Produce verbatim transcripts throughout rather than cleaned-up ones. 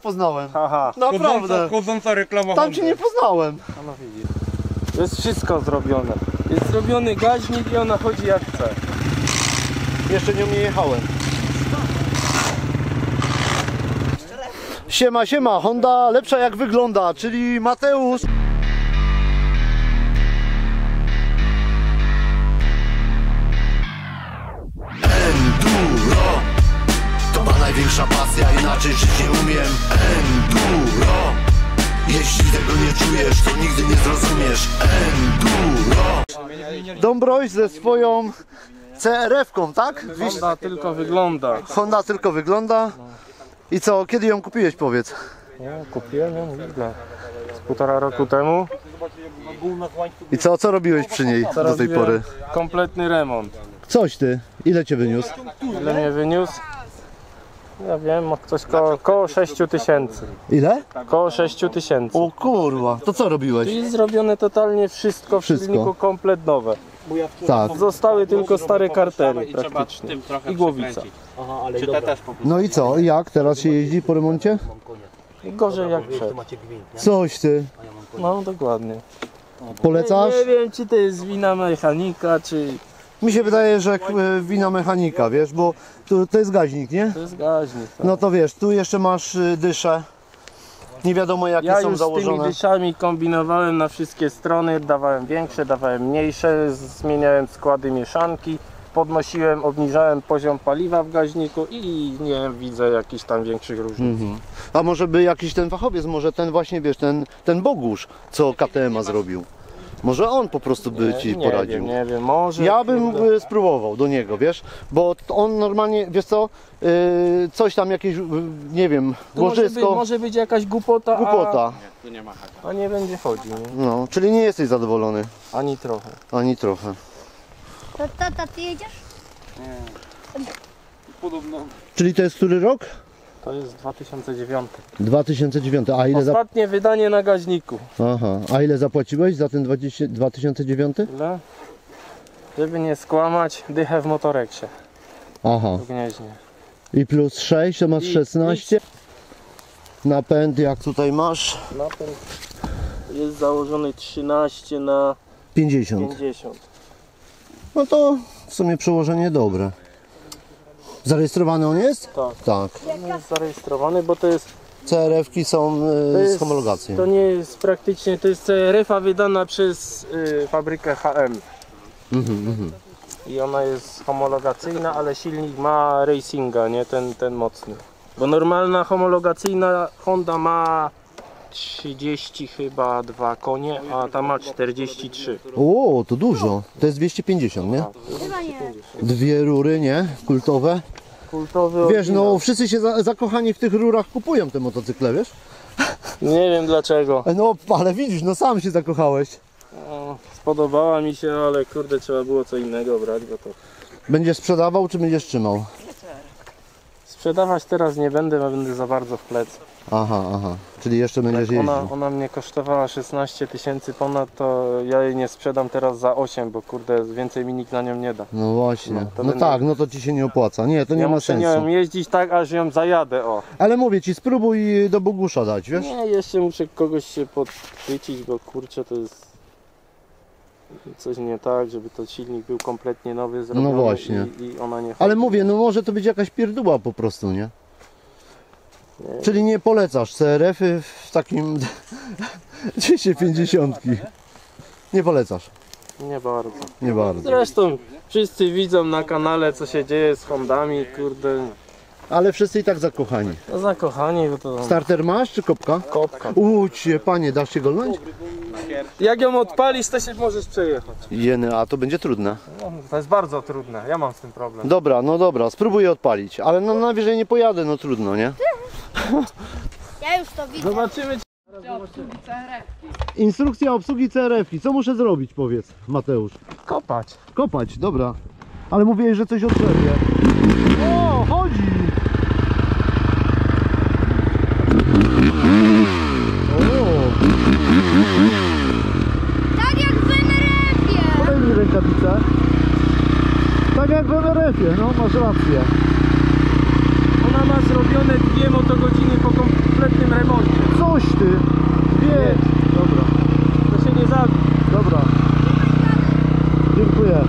poznałem. Aha. Naprawdę. Chodząca reklama Honda. Tam cię nie poznałem. A no widzisz. To jest wszystko zrobione. Jest zrobiony gaźnik i ona chodzi jak chce. Jeszcze nią nie jechałem. Siema, siema. Honda lepsza jak wygląda, czyli Mateusz. Enduro to ma największa pasja, inaczej żyć nie umiem. Enduro, jeśli tego nie czujesz, to nigdy nie zrozumiesz. Enduro. Dąbroj ze swoją C R F-ką, tak? Honda tylko wygląda. Honda tylko wygląda. I co, kiedy ją kupiłeś, powiedz? Ja kupiłem ją ile? Z półtora roku temu. I co, co robiłeś przy niej co do tej pory? Kompletny remont. Coś ty, ile cię wyniósł? Ile mnie wyniósł? Ja wiem, coś ko koło sześciu tysięcy. Ile? Koło sześciu tysięcy. O kurwa, to co robiłeś? I zrobione totalnie wszystko w silniku, komplet nowe. Tak. Zostały tylko stare kartery praktycznie i głowica. No i co, jak teraz się jeździ po remoncie? Gorzej jak przed. Coś ty. No dokładnie. Polecasz? Nie, nie wiem, czy to jest wina mechanika, czy... Mi się wydaje, że wina mechanika, wiesz, bo to, to jest gaźnik, nie? To jest gaźnik, tak. No to wiesz, tu jeszcze masz dysze. Nie wiadomo jakie ja są założone. Ja z tymi dyszami kombinowałem na wszystkie strony, dawałem większe, dawałem mniejsze, zmieniałem składy mieszanki, podnosiłem, obniżałem poziom paliwa w gaźniku i nie widzę jakichś tam większych różnic. Mhm. A może by jakiś ten fachowiec, może ten właśnie, wiesz, ten, ten Bogusz, co K T M a zrobił. Może on po prostu by nie, ci nie poradził. Wiem, nie wiem, może. Ja bym by spróbował do niego, wiesz? Bo on normalnie, wiesz co, yy, coś tam jakieś, yy, nie wiem, łożysko. Może, może być jakaś głupota. Głupota. A... Nie, tu nie ma haka. A nie będzie chodził. Nie? No, czyli nie jesteś zadowolony. Ani trochę. Ani trochę. To, to, to ty jedziesz? Nie. Podobno. Czyli to jest który rok? To jest dwa tysiące dziewiąty. dwa tysiące dziewiąty. A ile za... Ostatnie wydanie na gaźniku. Aha. A ile zapłaciłeś za ten dwa tysiące dziewiąty? Ile? Żeby nie skłamać, dychę w motoreksie. Aha. W Gnieźnie. I plus sześć, to masz I, szesnaście. I... Napęd jak tutaj masz? Napęd jest założony trzynaście na pięćdziesiąt. pięćdziesiąt. No to w sumie przełożenie dobre. Zarejestrowany on jest? Tak. Tak. On jest zarejestrowany, bo to jest... C R F ki są y, jest, z homologacji. To nie jest praktycznie, to jest C R F a wydana przez y, fabrykę H M. Mm-hmm. I ona jest homologacyjna, ale silnik ma racinga, nie ten, ten mocny. Bo normalna homologacyjna Honda ma trzydzieści chyba dwa konie, a ta ma czterdzieści trzy. O, to dużo. To jest dwieście pięćdziesiąt, nie? Dwie rury, nie? Kultowe. Kultowy. Wiesz, no wszyscy się za, zakochani w tych rurach kupują te motocykle, wiesz? Nie wiem dlaczego. No, ale widzisz, no sam się zakochałeś. No, spodobała mi się, ale kurde, trzeba było co innego brać, bo to... Będziesz sprzedawał, czy będziesz trzymał? Sprzedawać teraz nie będę, bo będę za bardzo w plecy. Aha, aha. Czyli jeszcze będziesz tak, jeździł. Ona, ona mnie kosztowała szesnaście tysięcy ponad, to ja jej nie sprzedam teraz za osiem, bo kurde, więcej mi nikt na nią nie da. No właśnie. No, no będę... tak, no to ci się nie opłaca. Nie, to nie ja ma sensu. Ja muszę nią jeździć tak, aż ją zajadę, o. Ale mówię ci, spróbuj do Bogusza dać, wiesz? Nie, jeszcze muszę kogoś się podchwycić, bo kurczę, to jest coś nie tak, żeby to silnik był kompletnie nowy zrobiony. No właśnie. I, i ona nie chodzi. Ale mówię, no może to być jakaś pierdóła po prostu, nie? Nie. Czyli nie polecasz C R F y w takim dwieście pięćdziesiąt. Nie polecasz? Nie bardzo. Nie bardzo. Zresztą wszyscy widzą na kanale, co się dzieje z Hondami, kurde. Ale wszyscy i tak zakochani. No, zakochani, bo to... Starter masz czy kopka? Kopka. Uć się, panie, dasz się golnąć? Jak ją odpalisz, to się możesz przejechać. Jeny, a to będzie trudne. No, to jest bardzo trudne, ja mam z tym problem. Dobra, no dobra, spróbuję odpalić, ale no najwyżej nie pojadę, no trudno, nie? Ja już to widzę. Zobaczymy, czy... Instrukcja obsługi C R F ki. Co muszę zrobić, powiedz, Mateusz? Kopać. Kopać, dobra. Ale mówię, że coś odczerpie. O, chodzi! Tak jak w W R F ie. Podaj mi rękawice. Tak jak w W R F ie, no masz rację. Ona ma zrobione dwie motogodziny po kompletnym ty. Jedź. Dobra. To się nie zabij. Dobra. Dziękuję.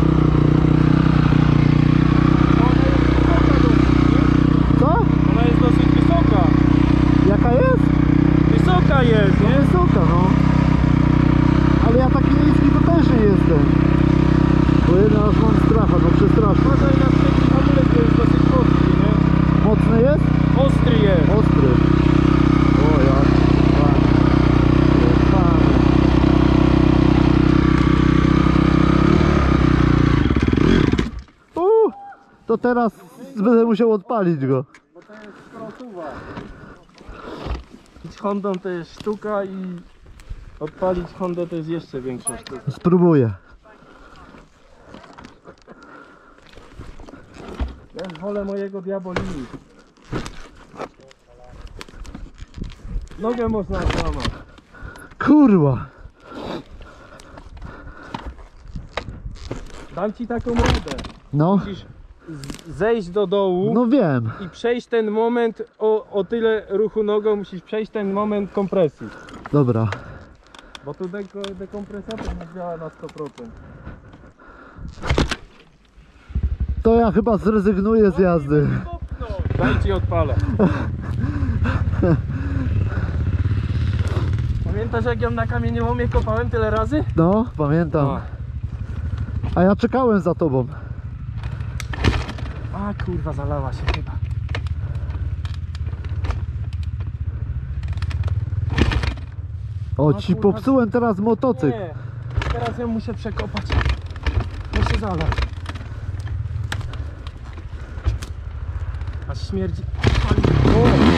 Co? Ona jest dosyć wysoka. Jaka jest? Wysoka jest, nie? No wysoka, no. Ale ja taki niski to też nie jestem. Bo jedna aż mam strafa, no przestrasza. Uważaj na trzeci hamulec, to jest dosyć ostry, nie? Mocny jest? Ostry jest. Ostry. O ja. Uuu, to teraz będę musiał odpalić go. Bo to jest krosuwa. Idź Hondą to jest sztuka i odpalić Hondę to jest jeszcze większa sztuka. Spróbuję. Ja wolę mojego diabolini. Nogę można złamać. Kurwa. Dam ci taką radę. No. Musisz zejść do dołu. No wiem. I przejść ten moment o, o tyle ruchu nogą. Musisz przejść ten moment kompresji. Dobra. Bo tu dekompresator nie działa na sto procent. To ja chyba zrezygnuję z jazdy. Daj ci odpalę. Pamiętasz jak ją na kamieniołomie kopałem tyle razy? No, pamiętam. No. A ja czekałem za tobą. A kurwa, zalała się chyba. O, ci kurwa, popsułem teraz motocykl. Nie, teraz ją muszę przekopać. Muszę zalać. Aż śmierdzi. O!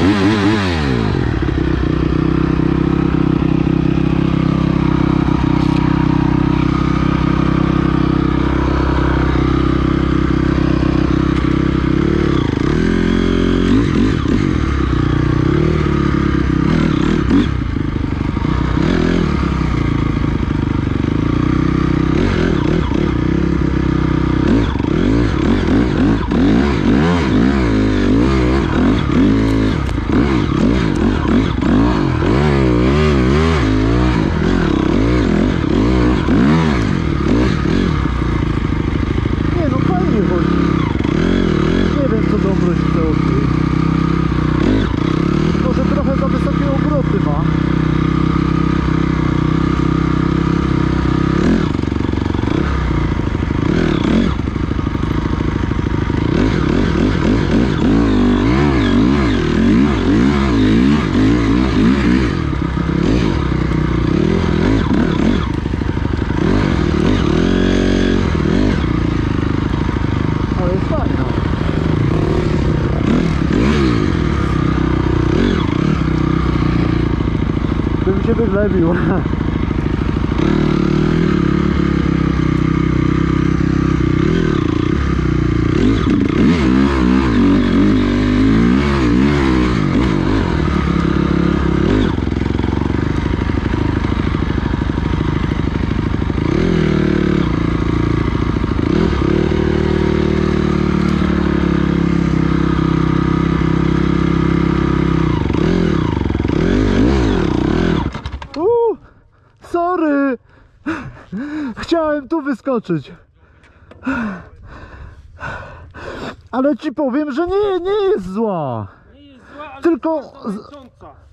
Lebił. Chciałem tu wyskoczyć, ale ci powiem, że nie, nie jest zła, nie jest zła, ale tylko, jest z,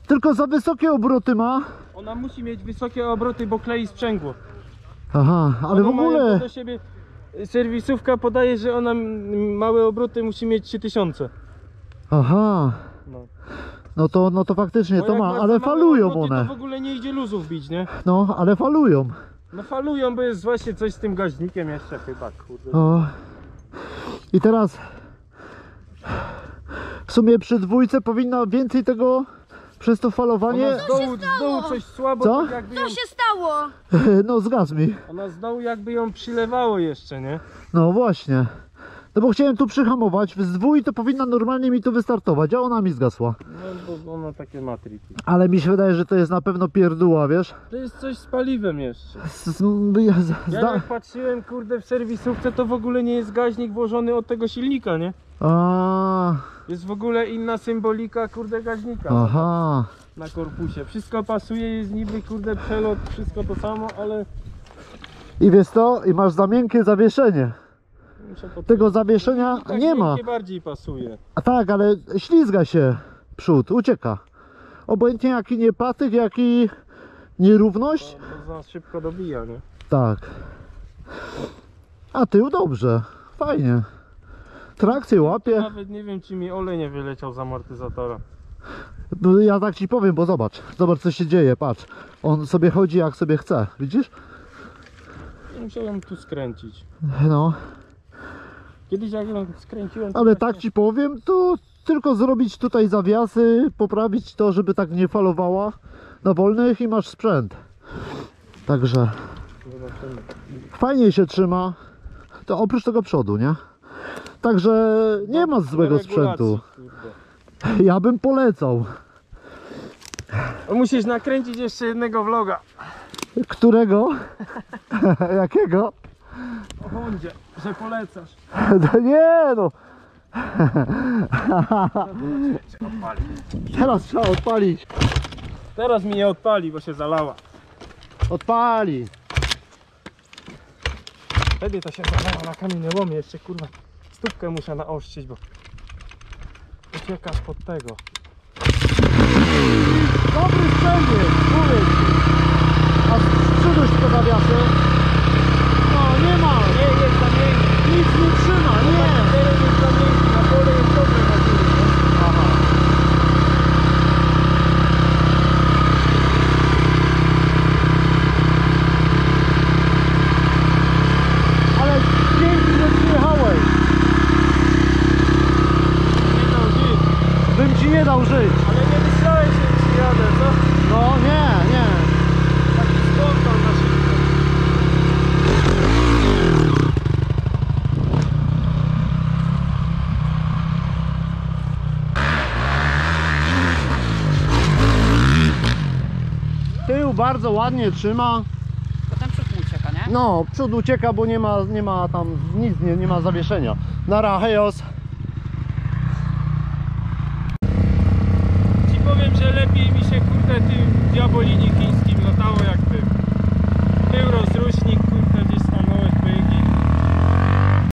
tylko za wysokie obroty ma. Ona musi mieć wysokie obroty, bo klei sprzęgło. Aha, ale ona w ogóle... do siebie, serwisówka podaje, że ona małe obroty musi mieć trzy tysiące. Aha. No. No to, no to faktycznie bo to ma, ale falują obroty, one. To w ogóle nie idzie luzów bić, nie? No, ale falują. No falują, bo jest właśnie coś z tym gaźnikiem jeszcze chyba, kurde. O. I teraz w sumie przy dwójce powinno więcej tego przez to falowanie. Z dołu, z dołu coś słabo. Co? Tak jakby ją... Co się stało? No zgadz mi. Ona z dołu jakby ją przylewało jeszcze, nie? No właśnie. No bo chciałem tu przyhamować, z dwój to powinna normalnie mi tu wystartować, a ona mi zgasła. No bo ona takie ma triki. Ale mi się wydaje, że to jest na pewno pierdóła, wiesz? To jest coś z paliwem jeszcze. Z, z, ja, z, ja jak patrzyłem, kurde, w serwisówce to w ogóle nie jest gaźnik włożony od tego silnika, nie? A. Jest w ogóle inna symbolika, kurde, gaźnika. Aha. Na korpusie. Wszystko pasuje, jest niby, kurde, przelot, wszystko to samo, ale... I wiesz to, i masz za miękkie zawieszenie. Tego zawieszenia no, tak nie ma. Bardziej pasuje. A tak, ale ślizga się przód, ucieka. Obojętnie jaki nie patyk, jak i nierówność. To, to nas szybko dobija, nie? Tak. A tył dobrze, fajnie. Trakcję łapie. Nawet nie wiem, czy mi olej nie wyleciał z amortyzatora. No, ja tak ci powiem, bo zobacz. Zobacz, co się dzieje, patrz. On sobie chodzi, jak sobie chce, widzisz? Musiałem tu skręcić. No. Kiedyś jak skręciłem... Ale tak ci powiem, to tylko zrobić tutaj zawiasy, poprawić to, żeby tak nie falowała na wolnych i masz sprzęt. Także... Fajnie się trzyma. To oprócz tego przodu, nie? Także nie ma złego sprzętu. Ja bym polecał. Musisz nakręcić jeszcze jednego vloga. Którego? Jakiego? O Hondzie, że polecasz. Nie no. Teraz trzeba odpalić. Teraz mi nie odpali, bo się zalała. Odpali. Wtedy to się zalała na kamieniołomie. Jeszcze kurwa stópkę muszę naoszczyć, bo ucieka spod tego. Dobry sprzęt, kurwa. A przydość to zawiasy? No nie ma, nie jest tam miękki. Nic nie trzyma, nie. Teraz jest tam miękki, na pole jest dobre na górę. Aha. Ale pięknie przyjechałeś. Nie dał żyć. Bym ci nie dał żyć. Ale nie myślałeś, że ci jadę, co? No nie, nie. Tył bardzo ładnie trzyma. Potem przód ucieka, nie? No, przód ucieka, bo nie ma, nie ma tam nic, nie, nie ma zawieszenia. Nara, hejos. Ci powiem, że lepiej mi się kurde tym diabolinie chińskim latało jak ty.